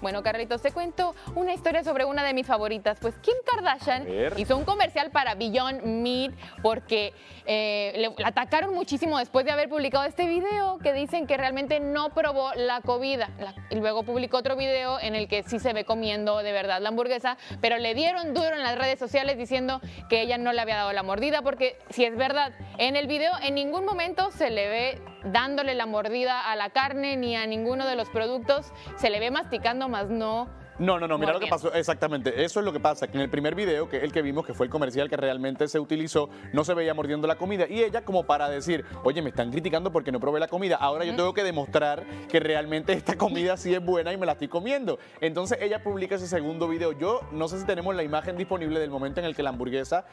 Bueno, Carlitos, te cuento una historia sobre una de mis favoritas. Pues Kim Kardashian hizo un comercial para Beyond Meat porque la atacaron muchísimo después de haber publicado este video que dicen que realmente no probó la comida. Y luego publicó otro video en el que sí se ve comiendo de verdad la hamburguesa, pero le dieron duro en las redes sociales diciendo que ella no le había dado la mordida, porque si es verdad, en el video en ningún momento se le ve dándole la mordida a la carne ni a ninguno de los productos, se le ve masticando, más no. Mira lo que pasó, exactamente. Eso es lo que pasa, que en el primer video, que el que vimos, que fue el comercial que realmente se utilizó, no se veía mordiendo la comida. Y ella, como para decir, oye, me están criticando porque no probé la comida, ahora yo tengo que demostrar que realmente esta comida sí es buena y me la estoy comiendo. Entonces ella publica ese segundo video. Yo no sé si tenemos la imagen disponible del momento en el que la hamburguesa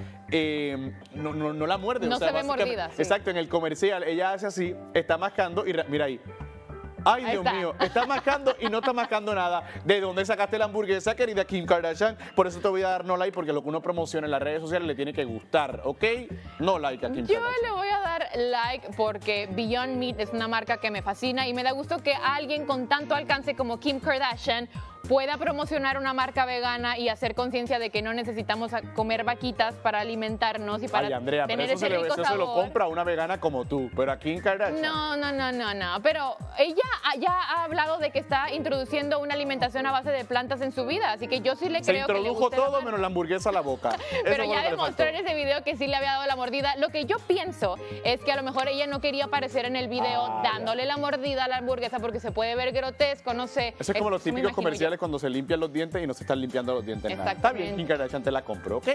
no la muerde. No, o sea, se ve mordida. Sí. Exacto, en el comercial ella hace así, está mascando y mira ahí. Ay, Dios mío, está mascando y no está mascando nada. ¿De dónde sacaste la hamburguesa, querida Kim Kardashian? Por eso te voy a dar no like, porque lo que uno promociona en las redes sociales le tiene que gustar, ¿ok? No like a Kim Kardashian. Yo le voy a dar like porque Beyond Meat es una marca que me fascina y me da gusto que alguien con tanto alcance como Kim Kardashian pueda promocionar una marca vegana y hacer conciencia de que no necesitamos comer vaquitas para alimentarnos y para tener ese rico sabor. Eso se lo compra una vegana como tú, pero aquí en Kardashian. No. Pero ella ya ha hablado de que está introduciendo una alimentación a base de plantas en su vida, así que yo sí le creo que le gusta. Se introdujo todo menos la hamburguesa a la boca. Pero ya demostró en ese video que sí le había dado la mordida. Lo que yo pienso es que a lo mejor ella no quería aparecer en el video dándole la mordida a la hamburguesa porque se puede ver grotesco, no sé. Eso es como los típicos comerciales cuando se limpian los dientes y no se están limpiando los dientes. Nada. Está bien, Kim Kardashian te la compró, ¿ok?